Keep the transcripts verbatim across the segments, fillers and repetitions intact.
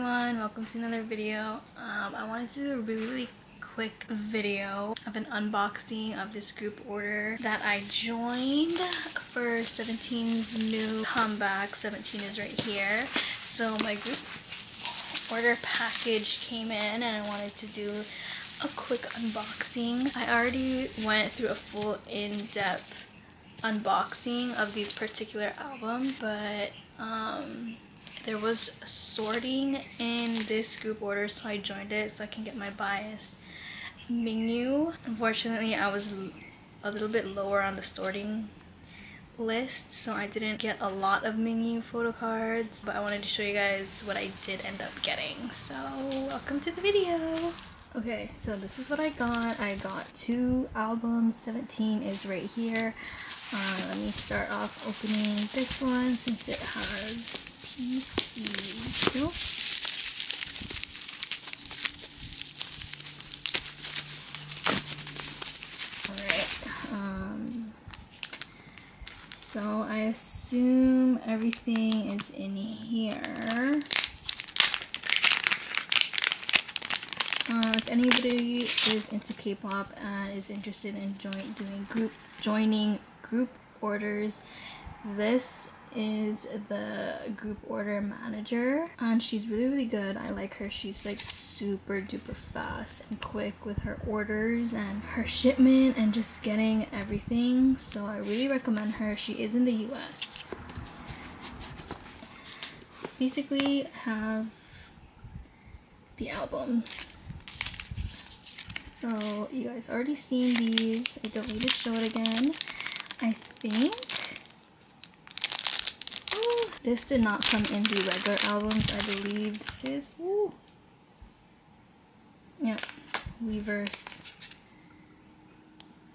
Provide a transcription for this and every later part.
everyone, welcome to another video. Um, I wanted to do a really, really quick video of an unboxing of this group order that I joined for seventeen's new comeback. seventeen is right here. So my group order package came in and I wanted to do a quick unboxing. I already went through a full in-depth unboxing of these particular albums, but um, there was sorting in this group order, so I joined it so I can get my biased Mingyu. Unfortunately, I was a little bit lower on the sorting list, so I didn't get a lot of Mingyu photo cards, but I wanted to show you guys what I did end up getting. So welcome to the video. Okay, so this is what I got. I got two albums. seventeen is right here. Uh, let me start off opening this one since it has P C two. Alright, um, so I assume everything is in here. Uh, if anybody is into K-pop and is interested in join doing group joining group orders, this is the group order manager, and she's really, really good. I like her. She's like super duper fast and quick with her orders and her shipment and just getting everything. So I really recommend her. She is in the U S. Basically, I have the album. So you guys already seen these. I don't need to show it again, I think. Ooh, this did not come in the regular albums, I believe. This is, ooh. Yeah, Weverse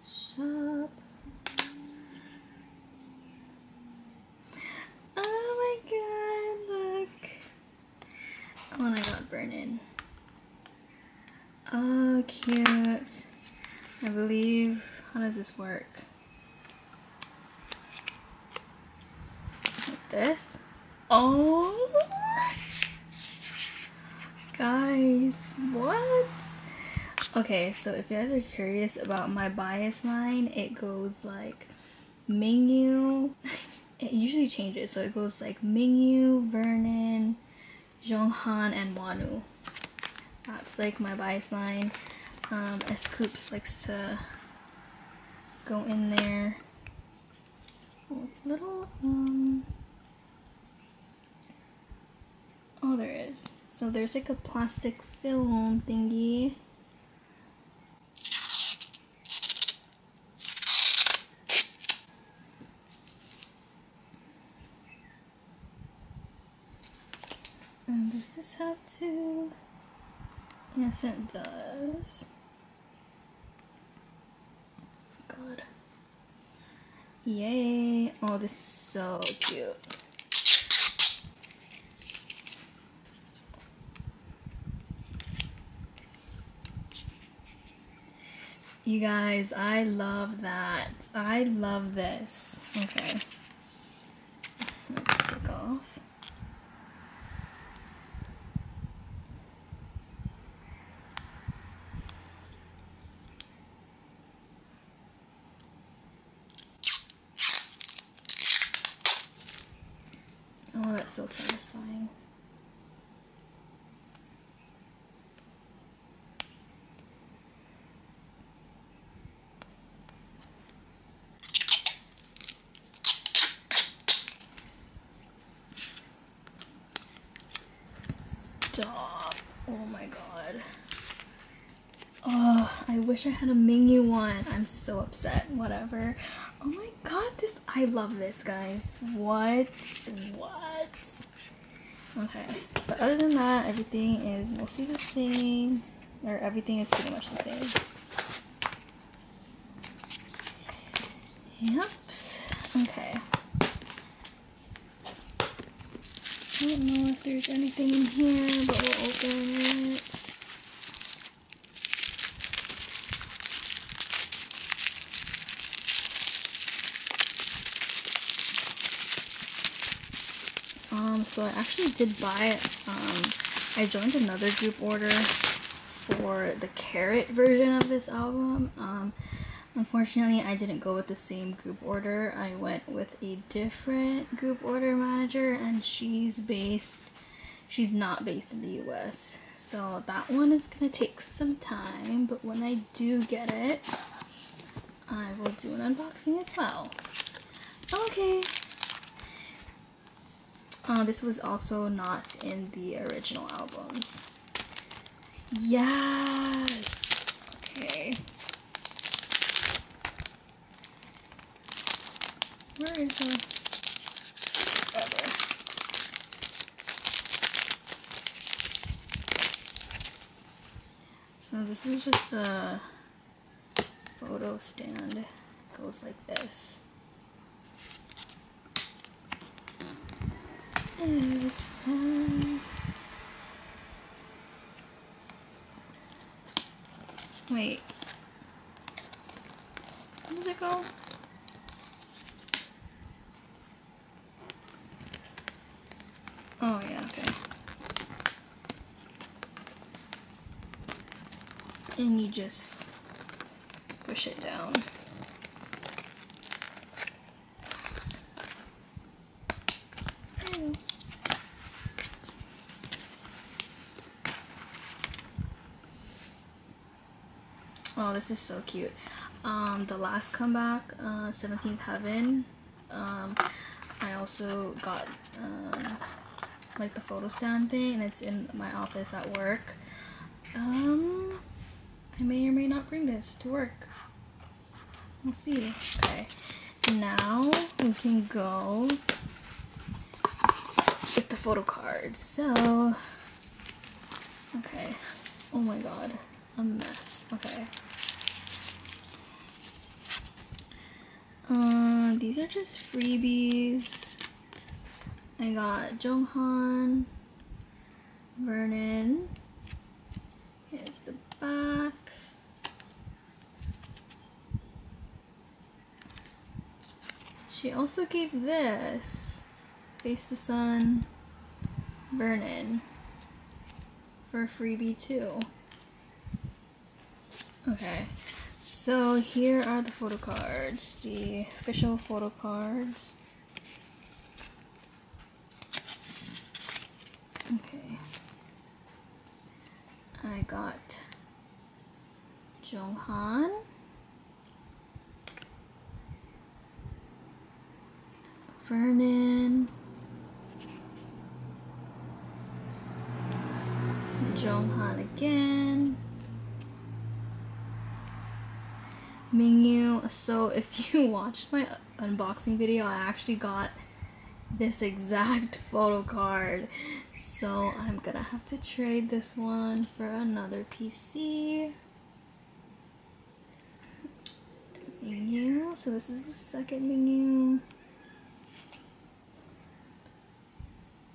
shop. Oh my god, look. Oh, and I got Vernon. Oh, cute. I believe, how does this work? Like this? Oh! Guys, what? Okay, so if you guys are curious about my bias line, it goes like Mingyu. It usually changes, so it goes like Mingyu, Vernon, Jeonghan, and Wanu. That's like my bias line. Um, S-Coups likes to go in there. Oh, it's a little, um... oh, there is. So there's like a plastic film thingy. And does this have to... yes, it does. God. Yay. Oh, this is so cute. You guys, I love that. I love this. Okay. Let's take off. Oh, that's so satisfying. Stop. Oh my god. Oh, I wish I had a Mingyu one. I'm so upset. Whatever. Oh my god, this, I love this, guys. What? What? Okay. But other than that, everything is mostly the same. Or everything is pretty much the same. Yep. Okay. I don't know if there's anything in here, but we'll open it. Um, so I actually did buy um, I joined another group order for the carrot version of this album. Um, unfortunately, I didn't go with the same group order. I went with a different group order manager, and she's based, she's not based in the U S. So that one is gonna take some time, but when I do get it, I will do an unboxing as well. Okay. Uh, this was also not in the original albums. Yes! Okay. Where is the... Whatever. So this is just a photo stand. It goes like this. It's, um... wait, where does it go? Oh yeah, okay. And you just push it down. Oh, this is so cute. Um, the last comeback, uh, seventeenth Heaven, um, I also got um, like the photo stand thing, and it's in my office at work. Um, I may or may not bring this to work. We'll see. Okay, now we can go with the photo card. So, okay. Oh my god. A mess. Okay. Uh, these are just freebies. I got Jeonghan, Vernon. Here's the back. She also gave this. Face the Sun, Vernon. For a freebie too. Okay, so here are the photo cards, the official photo cards. Okay, I got Jeonghan, Vernon, Jeonghan again. Mingyu. So if you watched my unboxing video, I actually got this exact photo card. So I'm gonna have to trade this one for another P C. Mingyu. So this is the second Mingyu.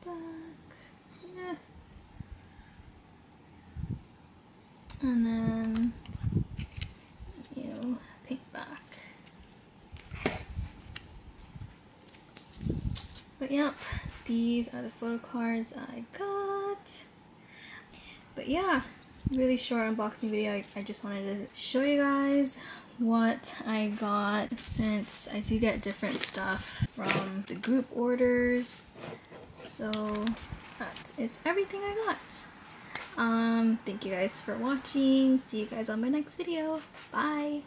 Back. Yeah. And then... But yep, these are the photo cards I got. But yeah, really short unboxing video. I, I just wanted to show you guys what I got, since I do get different stuff from the group orders. So that is everything I got. Um, thank you guys for watching. See you guys on my next video. Bye.